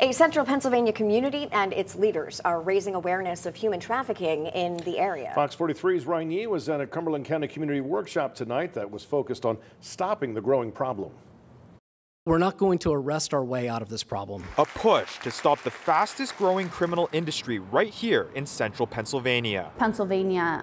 A central Pennsylvania community and its leaders are raising awareness of human trafficking in the area. Fox 43's Ryan Yee was at a Cumberland County community workshop tonight that was focused on stopping the growing problem. We're not going to arrest our way out of this problem. A push to stop the fastest growing criminal industry right here in central Pennsylvania. Pennsylvania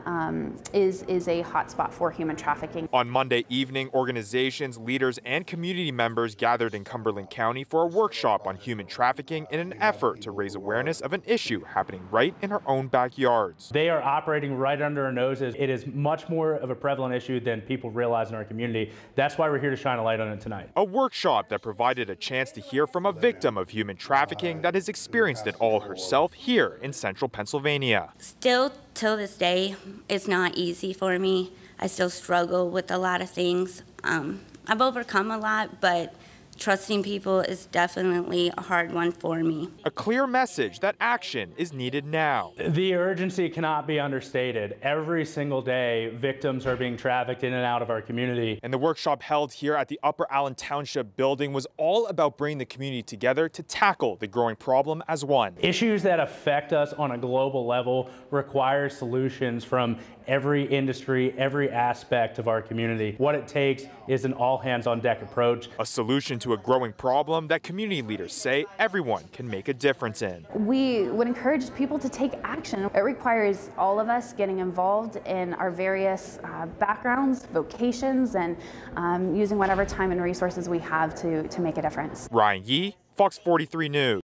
is a hotspot for human trafficking. On Monday evening, organizations, leaders, and community members gathered in Cumberland County for a workshop on human trafficking in an effort to raise awareness of an issue happening right in our own backyards. They are operating right under our noses. It is much more of a prevalent issue than people realize in our community. That's why we're here to shine a light on it tonight. A workshop that provided a chance to hear from a victim of human trafficking that has experienced it all herself here in central Pennsylvania. Still, till this day, it's not easy for me. I still struggle with a lot of things. I've overcome a lot, but trusting people is definitely a hard one for me. A clear message that action is needed now. The urgency cannot be understated. Every single day, victims are being trafficked in and out of our community. And the workshop held here at the Upper Allen Township building was all about bringing the community together to tackle the growing problem as one. Issues that affect us on a global level require solutions from every industry, every aspect of our community. What it takes is an all-hands-on-deck approach. A solution to a growing problem that community leaders say everyone can make a difference in. We would encourage people to take action. It requires all of us getting involved in our various backgrounds, vocations, and using whatever time and resources we have to make a difference. Ryan Yee, Fox 43 News.